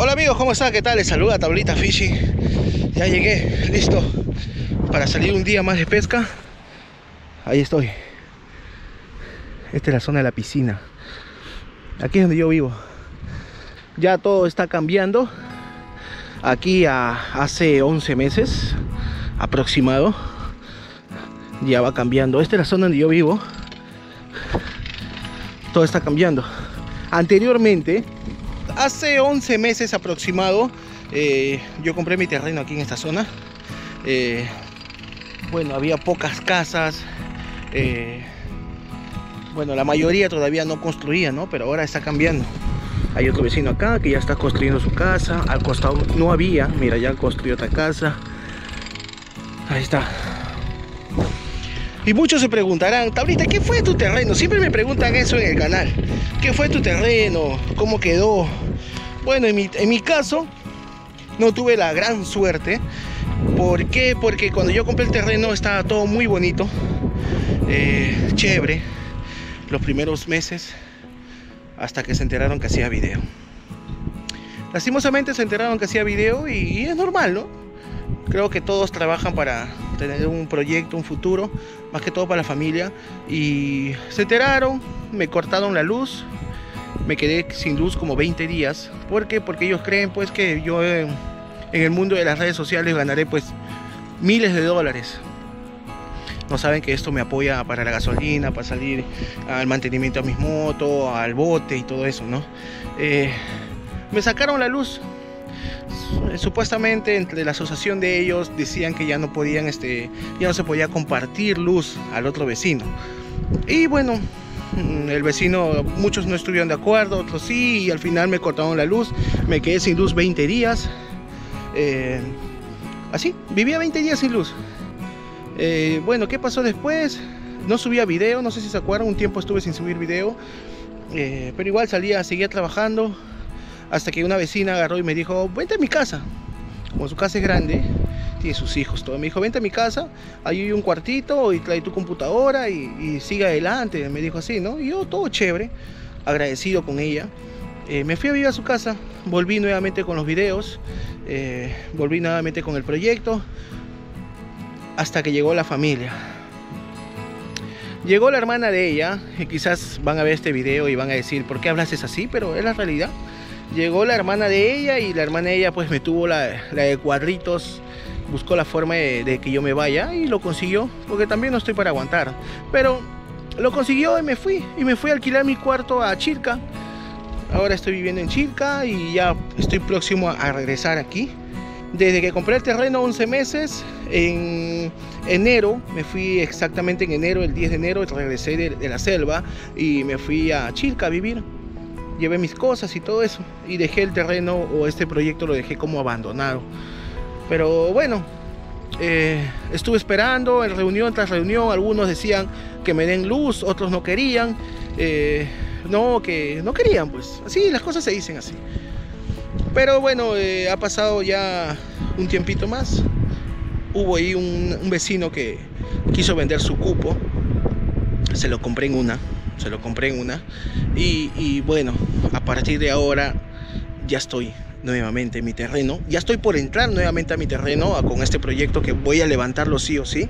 Hola amigos, ¿cómo están? ¿Qué tal? Les saluda Tablita Fishing. Ya llegué, listo para salir un día más de pesca. Ahí estoy. Esta es la zona de la piscina. Aquí es donde yo vivo. Ya todo está cambiando. Aquí hace 11 meses aproximado ya va cambiando. Esta es la zona donde yo vivo. Todo está cambiando. Anteriormente, hace 11 meses aproximado, yo compré mi terreno aquí en esta zona. Bueno, había pocas casas. Bueno, la mayoría todavía no construía, ¿no? Pero ahora está cambiando. Hay otro vecino acá que ya está construyendo su casa. Al costado no había, mira, ya construyó otra casa. Ahí está. Y muchos se preguntarán, Tablita, ¿qué fue tu terreno? Siempre me preguntan eso en el canal. ¿Qué fue tu terreno? ¿Cómo quedó? Bueno, en mi caso, no tuve la gran suerte. ¿Por qué? Porque cuando yo compré el terreno estaba todo muy bonito. Chévere. Los primeros meses, hasta que se enteraron que hacía video. Lastimosamente se enteraron que hacía video y es normal, ¿no? Creo que todos trabajan para tener un proyecto, un futuro, más que todo para la familia. Y se enteraron, me cortaron la luz, me quedé sin luz como 20 días. ¿Por qué? Porque ellos creen pues que yo en el mundo de las redes sociales ganaré pues miles de dólares. No saben que esto me apoya para la gasolina, para salir al mantenimiento a mis motos, al bote y todo eso, ¿no? Me sacaron la luz. Supuestamente entre la asociación de ellos decían que ya no podían, ya no se podía compartir luz al otro vecino. Y bueno, el vecino, muchos no estuvieron de acuerdo, otros sí, y al final me cortaron la luz. Me quedé sin luz 20 días. Así, vivía 20 días sin luz. Bueno, ¿qué pasó después? No subía video, no sé si se acuerdan, un tiempo estuve sin subir video, pero igual seguía trabajando, hasta que una vecina agarró y me dijo, vente a mi casa. Como su casa es grande, tiene sus hijos, todo, me dijo, vente a mi casa, ahí hay un cuartito y trae tu computadora y sigue adelante, me dijo así, ¿no? Y yo todo chévere, agradecido con ella. Me fui a vivir a su casa, volví nuevamente con los videos, volví nuevamente con el proyecto, hasta que llegó la familia. Llegó la hermana de ella, y quizás van a ver este video y van a decir, ¿por qué hablas así? Pero es la realidad. Llegó la hermana de ella y la hermana de ella pues me tuvo la de cuadritos, buscó la forma de que yo me vaya y lo consiguió, porque también no estoy para aguantar. Pero lo consiguió y me fui a alquilar mi cuarto a Chirca. Ahora estoy viviendo en Chirca y ya estoy próximo a regresar aquí. Desde que compré el terreno 11 meses, en enero, me fui exactamente en enero, el 10 de enero, regresé de la selva y me fui a Chirca a vivir. Llevé mis cosas y todo eso y dejé el terreno o este proyecto lo dejé como abandonado. Pero bueno, estuve esperando en reunión tras reunión, algunos decían que me den luz, otros no querían, que no querían pues, así las cosas se dicen así. Pero bueno, ha pasado ya un tiempito más. Hubo ahí un vecino que quiso vender su cupo. Se lo compré en una. Y bueno, a partir de ahora ya estoy nuevamente en mi terreno. Ya estoy por entrar nuevamente a mi terreno con este proyecto que voy a levantarlo sí o sí.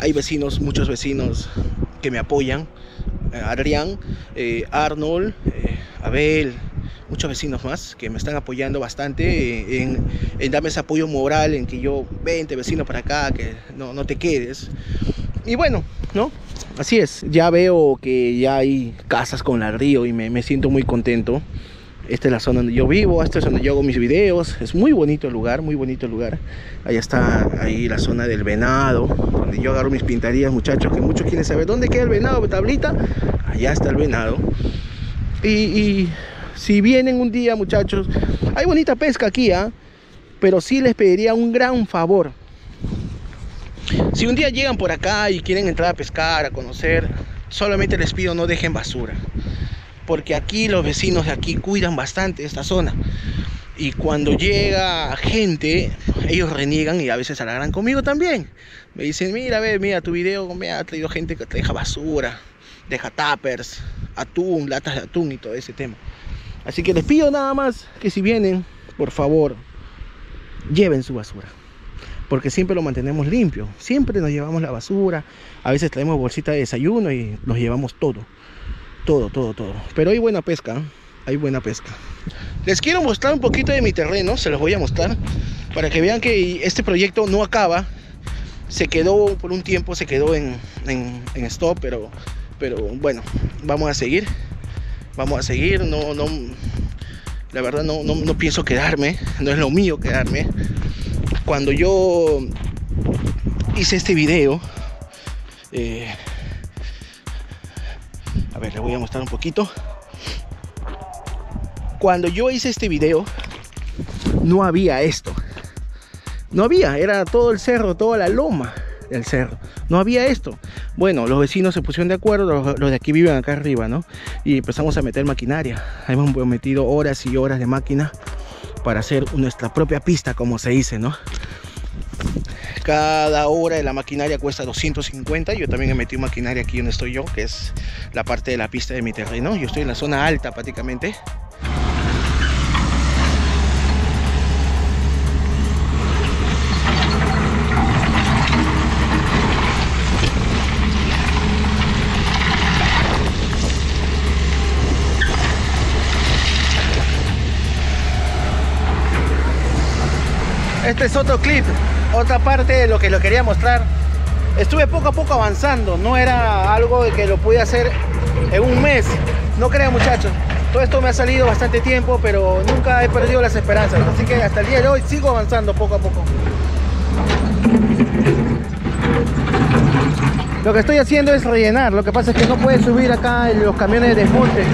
Hay vecinos, muchos vecinos que me apoyan. Adrián, Arnold, Abel, muchos vecinos más que me están apoyando bastante en darme ese apoyo moral, en que yo, vente vecino para acá, que no te quedes. Y bueno, ¿no? Así es, ya veo que ya hay casas con ladrillo y me siento muy contento. Esta es la zona donde yo vivo, esta es donde yo hago mis videos. Es muy bonito el lugar, muy bonito el lugar. Allá está, ahí la zona del venado, donde yo agarro mis pintarías, muchachos, que muchos quieren saber dónde queda el venado, Tablita. Allá está el venado. Y si vienen un día, muchachos, hay bonita pesca aquí, pero sí les pediría un gran favor. Si un día llegan por acá y quieren entrar a pescar, a conocer, solamente les pido no dejen basura. Porque aquí los vecinos de aquí cuidan bastante esta zona. Y cuando llega gente, ellos reniegan y a veces alargan conmigo también. Me dicen, mira tu video, me ha traído gente que te deja basura, deja tuppers, atún, latas de atún y todo ese tema. Así que les pido nada más que si vienen, por favor, lleven su basura, porque siempre lo mantenemos limpio, siempre nos llevamos la basura, a veces traemos bolsita de desayuno y nos llevamos todo. Pero hay buena pesca, hay buena pesca. Les quiero mostrar un poquito de mi terreno, se los voy a mostrar, para que vean que este proyecto no acaba. Se quedó por un tiempo, se quedó en stop, pero bueno, vamos a seguir. Vamos a seguir, la verdad no pienso quedarme, no es lo mío quedarme. Cuando yo hice este video, a ver, les voy a mostrar un poquito. Cuando yo hice este video, no había esto. No había, era todo el cerro, toda la loma del cerro. No había esto. Bueno, los vecinos se pusieron de acuerdo, los de aquí viven acá arriba, ¿no? Y empezamos a meter maquinaria. Hemos metido horas y horas de máquina para hacer nuestra propia pista, como se dice, ¿no? Cada hora de la maquinaria cuesta 250. Yo también he metido maquinaria aquí donde estoy yo, que es la parte de la pista de mi terreno. Yo estoy en la zona alta prácticamente. Este es otro clip, otra parte de lo que lo quería mostrar. Estuve poco a poco avanzando, no era algo que lo pude hacer en un mes. No crean, muchachos, todo esto me ha salido bastante tiempo, pero nunca he perdido las esperanzas. Así que hasta el día de hoy sigo avanzando poco a poco. Lo que estoy haciendo es rellenar. Lo que pasa es que no pueden subir acá en los camiones de desmonte.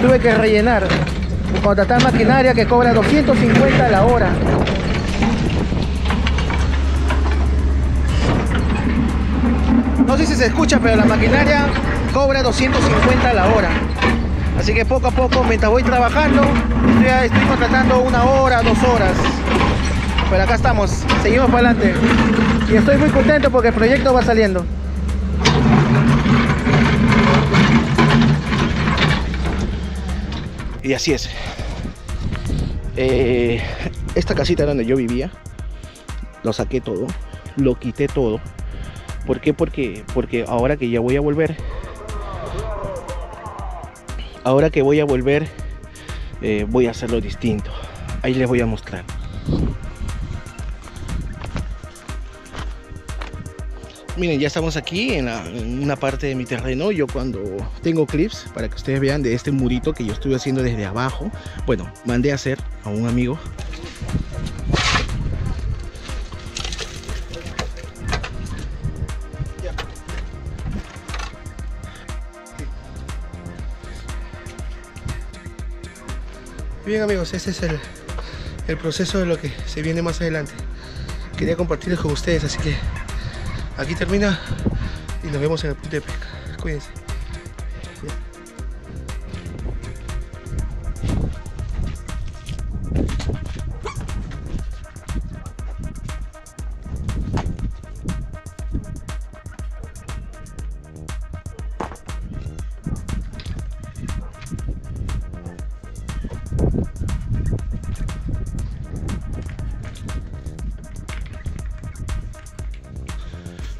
Tuve que rellenar, contratar maquinaria que cobra 250 la hora. No sé si se escucha, pero la maquinaria cobra 250 la hora. Así que poco a poco, mientras voy trabajando, estoy contratando una hora, 2 horas. Pero acá estamos, seguimos para adelante. Y estoy muy contento porque el proyecto va saliendo. Y así es. Esta casita era donde yo vivía. Lo saqué todo, lo quité todo. ¿Por qué? Porque ahora que ya voy a volver, voy a hacerlo distinto. Ahí les voy a mostrar. Miren, ya estamos aquí en una parte de mi terreno. Yo cuando tengo clips, para que ustedes vean de este murito que yo estuve haciendo desde abajo. Bueno, mandé a hacer a un amigo. Bien, amigos, este es el proceso de lo que se viene más adelante. Quería compartirlo con ustedes, así que aquí termina y nos vemos en el punto de pesca. Cuídense.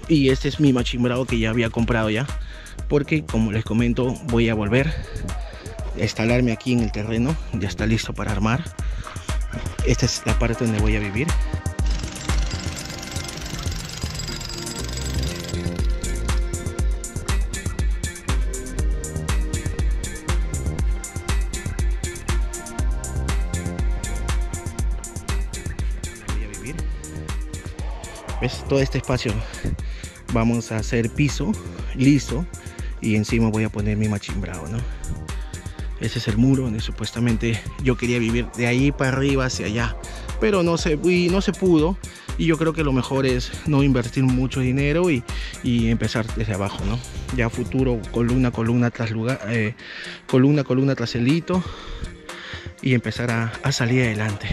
Y este es mi machimbrado que ya había comprado ya, porque como les comento, voy a volver a instalarme aquí en el terreno. Ya está listo para armar. Esta es la parte donde voy a vivir. ¿Ves? Todo este espacio vamos a hacer piso liso y encima voy a poner mi machimbrado, ¿no? Ese es el muro donde supuestamente yo quería vivir, de ahí para arriba hacia allá, pero no se pudo. Y yo creo que lo mejor es no invertir mucho dinero y empezar desde abajo, ¿no? Ya futuro, columna tras lugar, columna tras el hito, y empezar a salir adelante.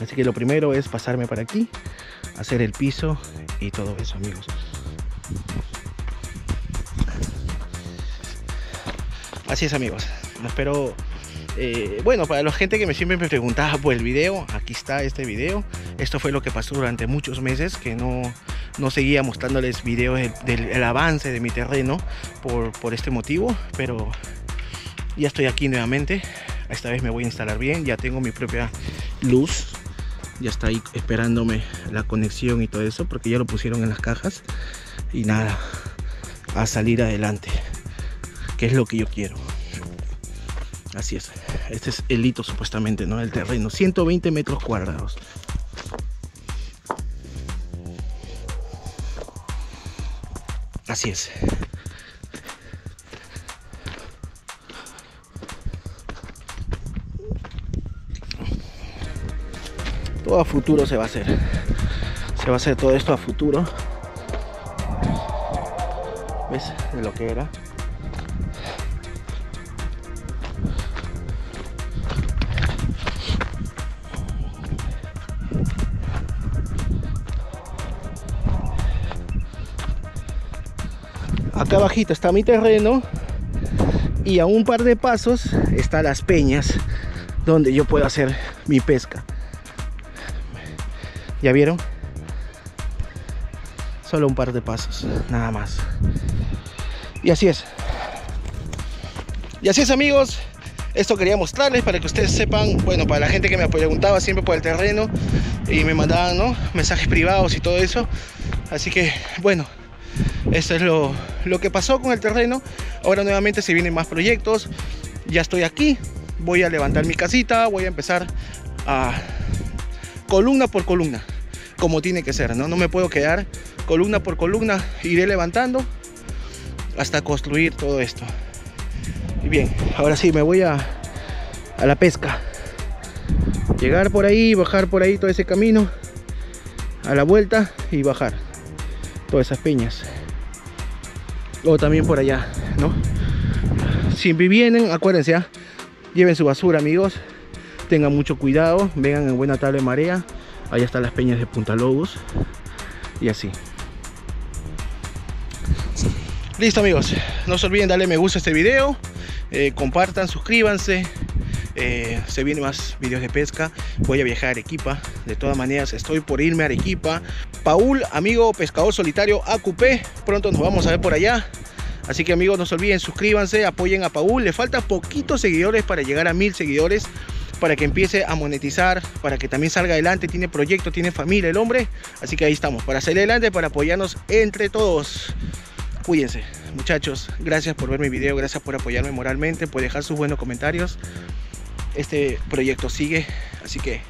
Así que lo primero es pasarme para aquí, hacer el piso y todo eso, amigos. Así es, amigos. Espero Bueno, para la gente que siempre me preguntaba por el video, aquí está este video. Esto fue lo que pasó durante muchos meses, que no seguía mostrándoles videos del avance de mi terreno por este motivo, pero ya estoy aquí nuevamente. Esta vez me voy a instalar bien, ya tengo mi propia luz, ya está ahí esperándome la conexión y todo eso, porque ya lo pusieron en las cajas. Y nada, a salir adelante, que es lo que yo quiero. Así es, este es el hito supuestamente, ¿no? El terreno, 120 metros cuadrados. Así es. Todo a futuro se va a hacer. Se va a hacer todo esto a futuro. ¿Ves? De lo que era. Acá abajito está mi terreno y a un par de pasos están las peñas donde yo puedo hacer mi pesca. ¿Ya vieron? Solo un par de pasos, nada más. Y así es. Y así es, amigos. Esto quería mostrarles para que ustedes sepan, bueno, para la gente que me preguntaba siempre por el terreno y me mandaban, ¿no?, mensajes privados y todo eso. Así que, bueno, esto es lo que pasó con el terreno. Ahora nuevamente se vienen más proyectos. Ya estoy aquí, voy a levantar mi casita, voy a empezar a columna por columna, como tiene que ser, ¿no? No me puedo quedar, columna por columna iré levantando hasta construir todo esto. Y bien, ahora sí me voy a la pesca. Llegar por ahí, bajar por ahí todo ese camino, a la vuelta y bajar todas esas peñas. O también por allá, ¿no? Si vienen, acuérdense, ¿eh?, lleven su basura, amigos. Tengan mucho cuidado, vengan en buena tabla de marea. Allá están las peñas de Punta Lobos. Y así. Listo, amigos. No se olviden darle me gusta a este video. Compartan, suscríbanse. Se vienen más videos de pesca. Voy a viajar a Arequipa. De todas maneras, estoy por irme a Arequipa. Paul, amigo pescador solitario AQP. Pronto nos vamos a ver por allá. Así que, amigos, no se olviden, suscríbanse, apoyen a Paul. Le faltan poquitos seguidores para llegar a 1000 seguidores, para que empiece a monetizar, para que también salga adelante. Tiene proyecto, tiene familia el hombre. Así que ahí estamos, para salir adelante, para apoyarnos entre todos. Cuídense, muchachos. Gracias por ver mi video, gracias por apoyarme moralmente, por dejar sus buenos comentarios. Este proyecto sigue, así que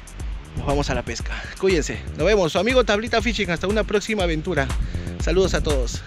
nos vamos a la pesca. Cuídense, nos vemos. Su amigo Tablita Fishing, hasta una próxima aventura. Saludos a todos.